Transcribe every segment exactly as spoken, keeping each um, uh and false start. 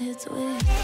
It's with you.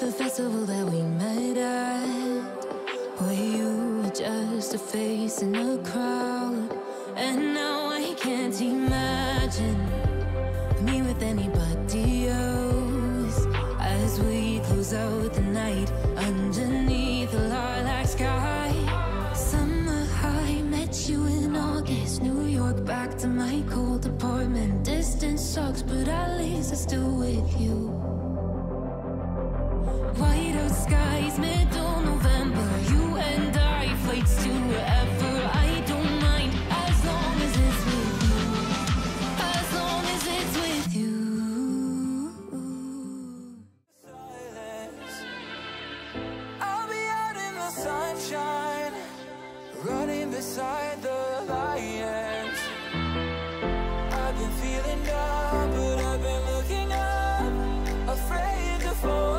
The festival that we met at, where you were just a face in a crowd, and now I can't imagine me with anybody else. As we close out the night underneath the lilac sky, summer high, met you in August, New York, back to my cold apartment. Distance sucks, but at least I'm still with you. White-out skies, middle November, you and I, flights to wherever. I don't mind, as long as it's with you, as long as it's with you. Silence, I'll be out in the sunshine, running beside the lions. I've been feeling down, but I've been looking up, afraid to fall.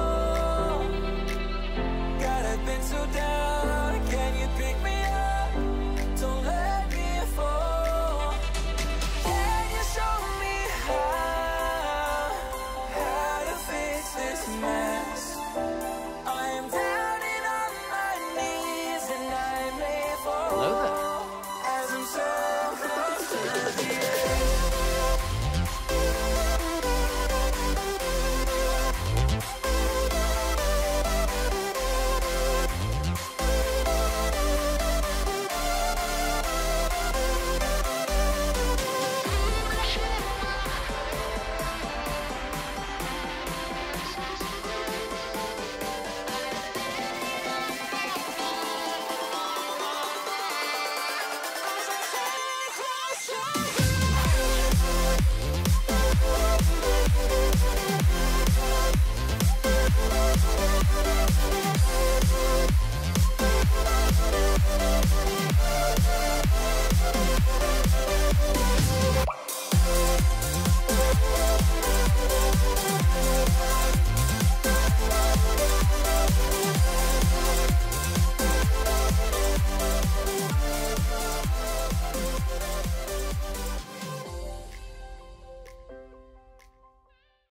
So down, can you pick me up? Don't let me fall. Can you show me how, how to fix this mess? I am down and on my knees and I'm made for. Hello there.